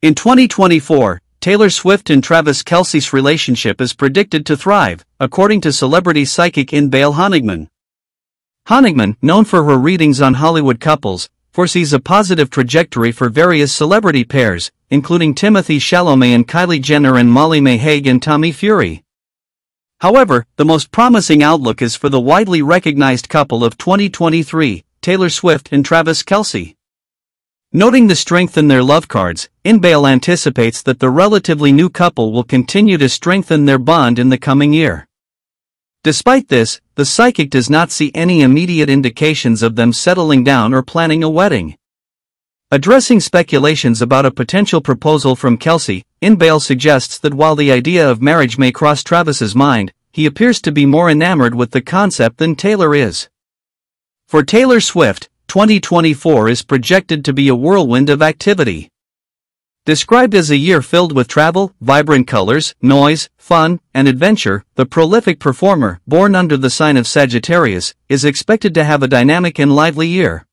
In 2024, Taylor Swift and Travis Kelce's relationship is predicted to thrive, according to celebrity psychic Inbaal Honigman. Honigman, known for her readings on Hollywood couples, foresees a positive trajectory for various celebrity pairs, including Timothy Chalamet and Kylie Jenner and Molly-Mae Hague and Tommy Fury. However, the most promising outlook is for the widely recognized couple of 2023, Taylor Swift and Travis Kelce. Noting the strength in their love cards, Inbaal anticipates that the relatively new couple will continue to strengthen their bond in the coming year. Despite this, the psychic does not see any immediate indications of them settling down or planning a wedding. Addressing speculations about a potential proposal from Kelce, Inbaal suggests that while the idea of marriage may cross Travis's mind, he appears to be more enamored with the concept than Taylor is. For Taylor Swift, 2024 is projected to be a whirlwind of activity. Described as a year filled with travel, vibrant colors, noise, fun, and adventure, the prolific performer, born under the sign of Sagittarius, is expected to have a dynamic and lively year.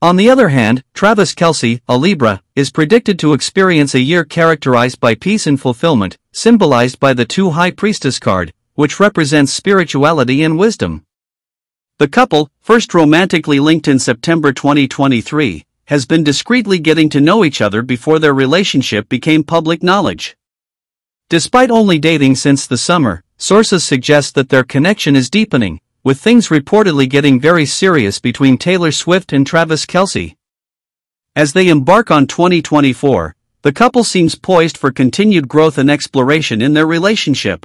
On the other hand, Travis Kelce, a Libra, is predicted to experience a year characterized by peace and fulfillment, symbolized by the 2 High Priestess card, which represents spirituality and wisdom. The couple, first romantically linked in September 2023, has been discreetly getting to know each other before their relationship became public knowledge. Despite only dating since the summer, sources suggest that their connection is deepening, with things reportedly getting very serious between Taylor Swift and Travis Kelce. As they embark on 2024, the couple seems poised for continued growth and exploration in their relationship.